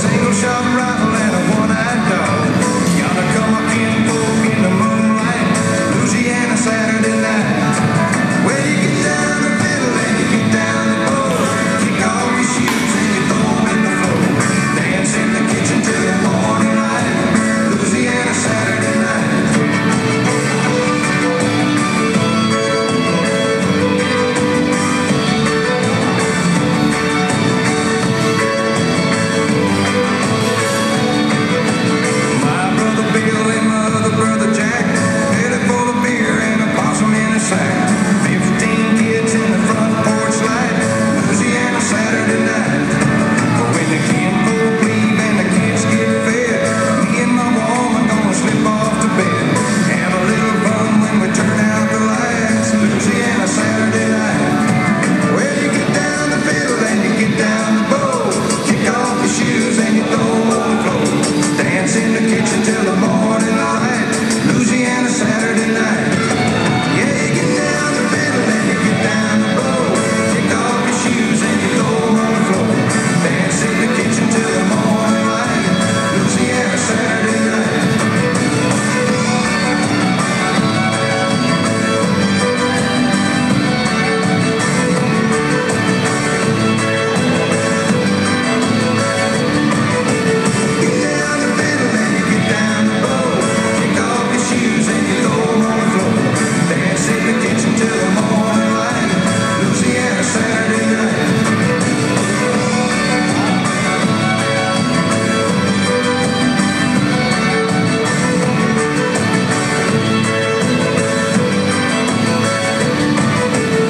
single shot.